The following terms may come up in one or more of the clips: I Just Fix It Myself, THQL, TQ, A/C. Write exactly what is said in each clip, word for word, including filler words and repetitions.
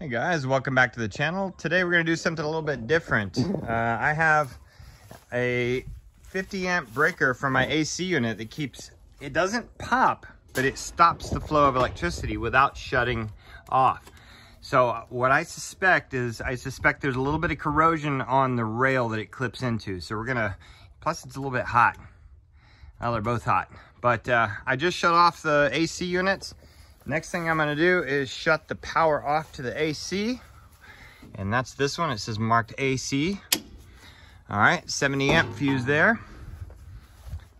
Hey guys, welcome back to the channel. Today we're going to do something a little bit different. Uh, I have a fifty amp breaker for my A C unit that keeps, it doesn't pop, but it stops the flow of electricity without shutting off. So what I suspect is, I suspect there's a little bit of corrosion on the rail that it clips into. So we're going to, plus it's a little bit hot. Well, they're both hot. But uh, I just shut off the A C units. Next thing I'm gonna do is shut the power off to the A C. And that's this one, it says marked A C. All right, seventy amp fuse there.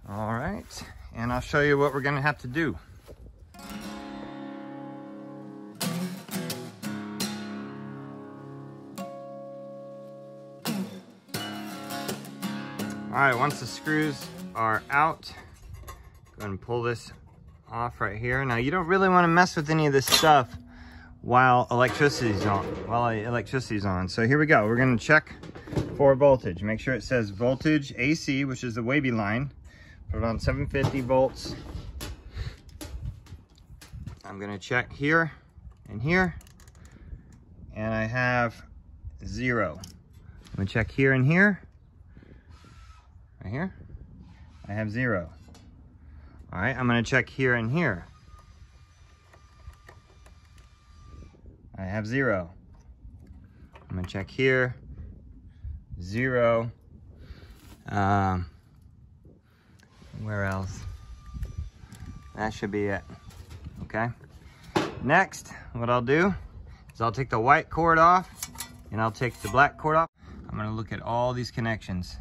All right, and I'll show you what we're gonna have to do. All right, once the screws are out, go ahead and pull this off right here. Now you don't really want to mess with any of this stuff while electricity's on. While electricity's on. So here we go. We're going to check for voltage. Make sure it says voltage A C, which is the wavy line. Put it on seven fifty volts. I'm going to check here and here. And I have zero. I'm going to check here and here. Right here. I have zero. All right, I'm gonna check here and here. I have zero. I'm gonna check here, zero. Um, where else? That should be it, okay? Next, what I'll do is I'll take the white cord off and I'll take the black cord off. I'm gonna look at all these connections.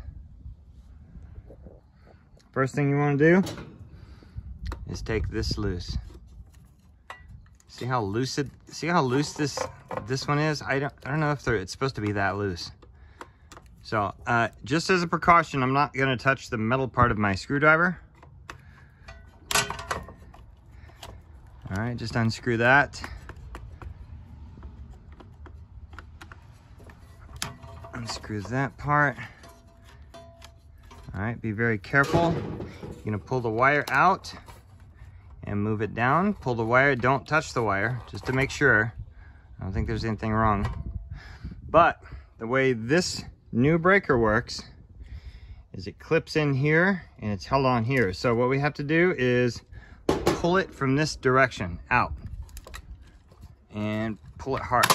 First thing you wanna do is take this loose. See how loose it, see how loose this this one is? I don't I don't know if they're, it's supposed to be that loose. So uh, just as a precaution, I'm not gonna touch the metal part of my screwdriver. All right, just unscrew that. Unscrew that part. All right, be very careful. You're gonna pull the wire out and move it down, pull the wire, don't touch the wire, just to make sure. I don't think there's anything wrong. But the way this new breaker works is it clips in here and it's held on here. So what we have to do is pull it from this direction out and pull it hard.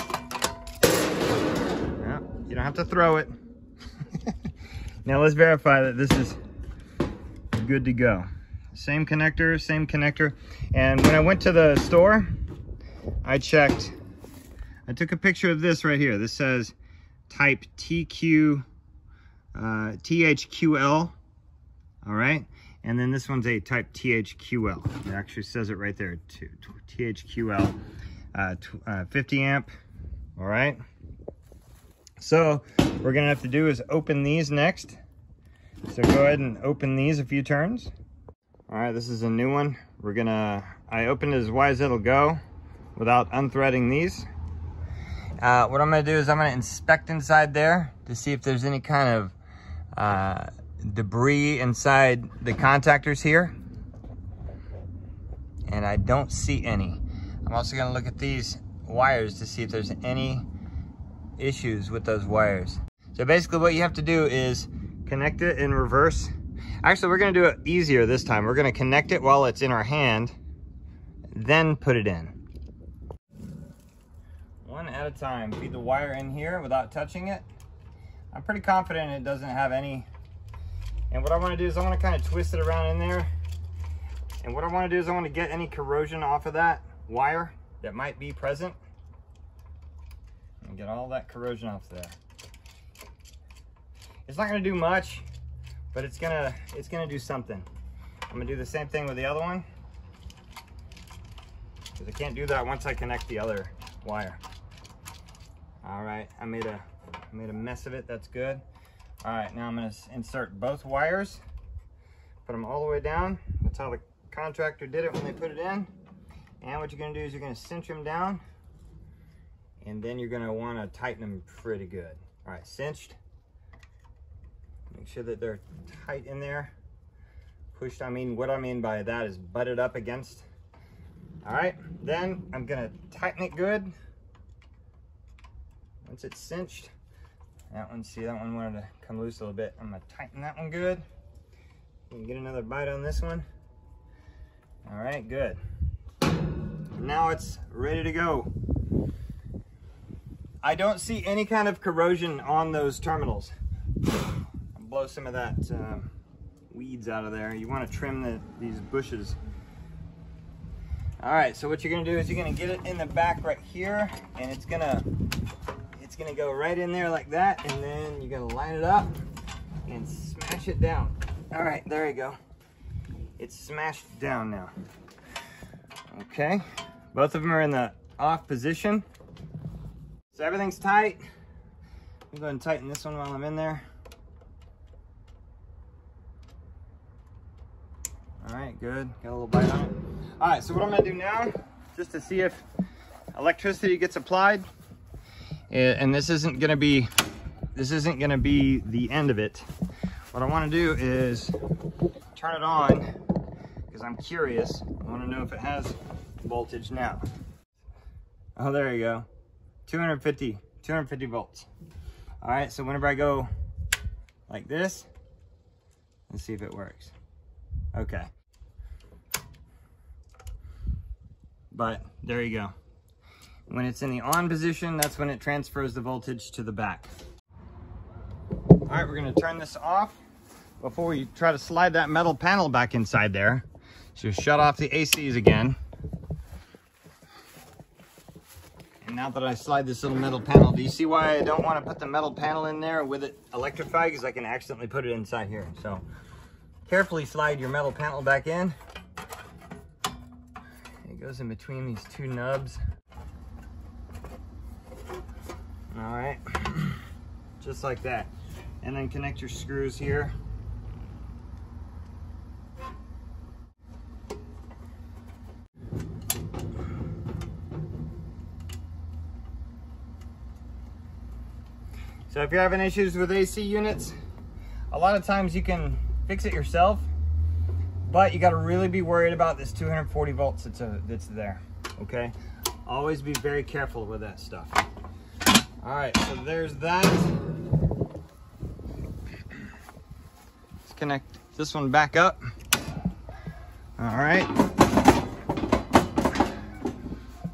Well, you don't have to throw it. Now let's verify that this is good to go. Same connector, same connector. And when I went to the store, I checked, I took a picture of this right here. This says type T Q, uh, T H Q L, all right? And then this one's a type T H Q L. It actually says it right there, T H Q L, uh, uh, fifty amp, all right? So what we're gonna have to do is open these next. So go ahead and open these a few turns. All right, this is a new one. We're gonna, I opened it as wide as it'll go without unthreading these. Uh, what I'm gonna do is I'm gonna inspect inside there to see if there's any kind of uh, debris inside the contactors here. And I don't see any. I'm also gonna look at these wires to see if there's any issues with those wires. So basically what you have to do is connect it in reverse. Actually, we're gonna do it easier this time. We're gonna connect it while it's in our hand, then put it in. One at a time, feed the wire in here without touching it. I'm pretty confident it doesn't have any. And what I wanna do is I wanna kinda twist it around in there. And what I wanna do is I wanna get any corrosion off of that wire that might be present. And get all that corrosion off there. It's not gonna do much, but it's gonna, it's gonna do something. I'm gonna do the same thing with the other one, because I can't do that once I connect the other wire. All right, I made a, I made a mess of it, that's good. All right, now I'm gonna insert both wires, put them all the way down. That's how the contractor did it when they put it in. And what you're gonna do is you're gonna cinch them down, and then you're gonna wanna tighten them pretty good. All right, cinched. Make sure that they're tight in there. Pushed, I mean, what I mean by that is butted up against. All right, then I'm gonna tighten it good. Once it's cinched, that one, see that one wanted to come loose a little bit. I'm gonna tighten that one good. You can get another bite on this one. All right, good. Now it's ready to go. I don't see any kind of corrosion on those terminals. I'll blow some of that uh, weeds out of there. You wanna trim the, these bushes. All right, so what you're gonna do is you're gonna get it in the back right here, and it's gonna it's gonna go right in there like that, and then you're gonna line it up and smash it down. All right, there you go. It's smashed down now. Okay, both of them are in the off position. So everything's tight. I'm going to tighten this one while I'm in there. All right, good, got a little bite on it. All right, so what I'm gonna do now, just to see if electricity gets applied, and this isn't gonna be, this isn't gonna be the end of it. What I wanna do is turn it on, because I'm curious. I wanna know if it has voltage now. Oh, there you go, two hundred fifty, two hundred fifty volts. All right, so whenever I go like this, let's see if it works. Okay. But there you go. When it's in the on position, that's when it transfers the voltage to the back. All right, we're gonna turn this off before we try to slide that metal panel back inside there. So shut off the A Cs again. And now that I slide this little metal panel, do you see why I don't wanna put the metal panel in there with it electrified? Because I can accidentally put it inside here. So carefully slide your metal panel back in. Goes in between these two nubs. All right, just like that. And then connect your screws here. So if you're having issues with A C units, a lot of times you can fix it yourself. But you got to really be worried about this two hundred forty volts that's, a, that's there, okay? Always be very careful with that stuff. All right, so there's that. Let's connect this one back up. All right.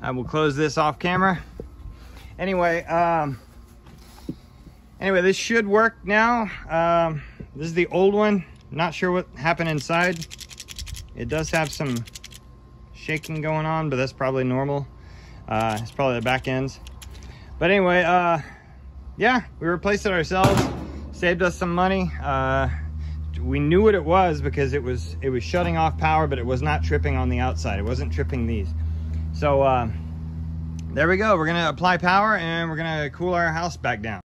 I will close this off camera. Anyway, um, anyway, this should work now. Um, this is the old one. Not sure what happened inside. It does have some shaking going on, but that's probably normal. Uh, it's probably the back ends. But anyway, uh, yeah, we replaced it ourselves. Saved us some money. Uh, we knew what it was because it was it was shutting off power, but it was not tripping on the outside. It wasn't tripping these. So uh, there we go. We're gonna apply power and we're gonna cool our house back down.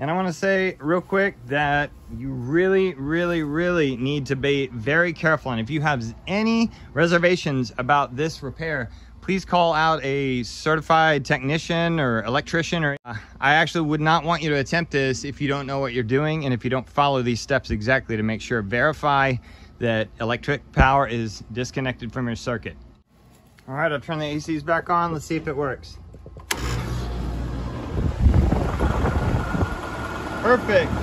And I want to say real quick that you really, really, really need to be very careful. And if you have any reservations about this repair, please call out a certified technician or electrician. Or uh, I actually would not want you to attempt this if you don't know what you're doing and if you don't follow these steps exactly to make sure. Verify that electric power is disconnected from your circuit. All right, I'll turn the A Cs back on. Let's see if it works. Perfect. Well,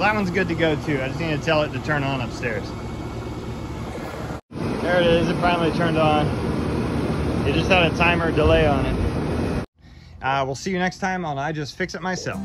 that one's good to go too. I just need to tell it to turn on upstairs. There it is, it finally turned on. It just had a timer delay on it. Uh, we'll see you next time on I Just Fix It Myself.